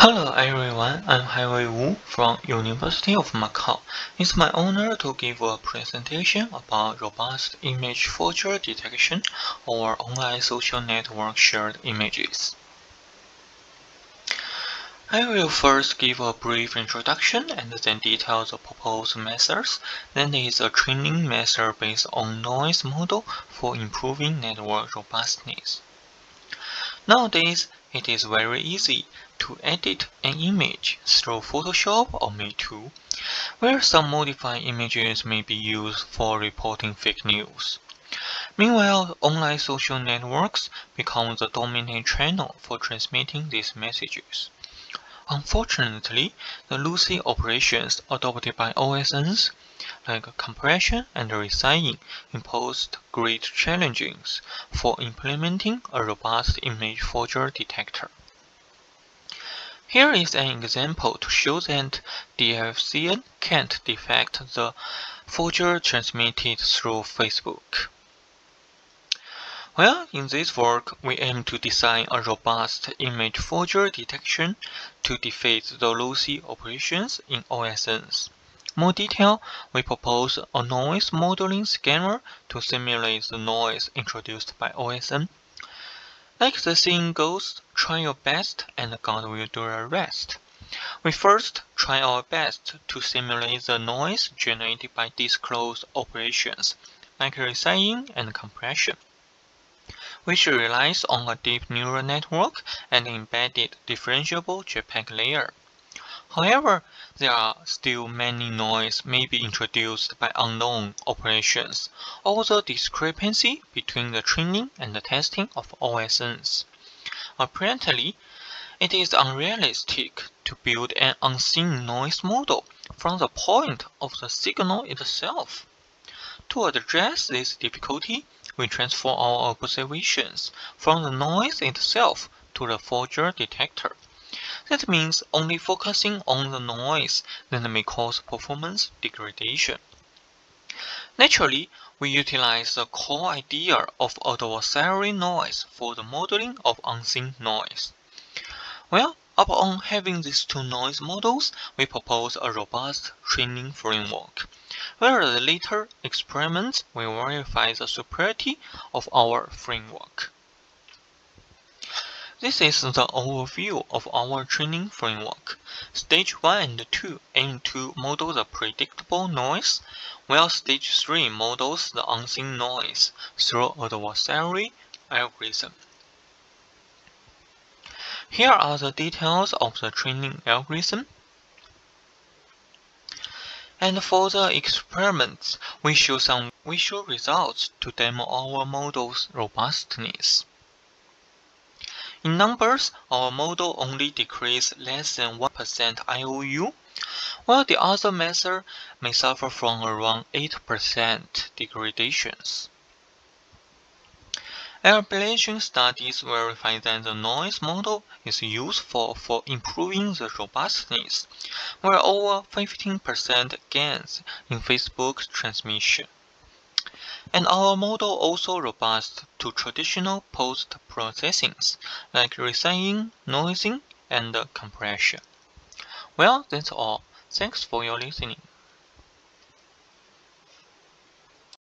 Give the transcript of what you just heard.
Hello everyone, I'm Haiwei Wu from University of Macau. It's my honor to give a presentation about robust image feature detection or online social network shared images. I will first give a brief introduction and then detail the proposed methods. Then there is a training method based on noise model for improving network robustness. Nowadays, it is very easy to edit an image through Photoshop or MeToo, where some modified images may be used for reporting fake news. Meanwhile, online social networks become the dominant channel for transmitting these messages. Unfortunately, the loosey operations adopted by OSNs, like compression and resizing, imposed great challenges for implementing a robust image feature detector. Here is an example to show that DFCN can't detect the feature transmitted through Facebook. Well, in this work, we aim to design a robust image feature detection to defeat the loosey operations in OSNs. More detail, we propose a noise modeling scanner to simulate the noise introduced by OSN. Like the saying goes, try your best and God will do the rest. We first try our best to simulate the noise generated by disclosed operations, like resizing and compression, which relies on a deep neural network and embedded differentiable JPEG layer. However, there are still many noise may be introduced by unknown operations, or the discrepancy between the training and the testing of OSNs. Apparently, it is unrealistic to build an unseen noise model from the point of the signal itself. To address this difficulty, we transfer our observations from the noise itself to the feature detector. That means only focusing on the noise that may cause performance degradation. Naturally, we utilize the core idea of adversary noise for the modeling of unseen noise. Well, upon having these two noise models, we propose a robust training framework, where the later experiments will verify the superiority of our framework. This is the overview of our training framework. Stage 1 and 2 aim to model the predictable noise, while Stage 3 models the unseen noise through adversary algorithm. Here are the details of the training algorithm. And for the experiments, we show some visual results to demo our model's robustness. In numbers, our model only decreased less than 1% IOU, while the other method may suffer from around 8% degradations. Ablation studies verify that the noise model is useful for improving the robustness, where over 15% gains in Facebook transmission. And our model also robust to traditional post-processings, like resizing, noising, and compression. Well, that's all. Thanks for your listening.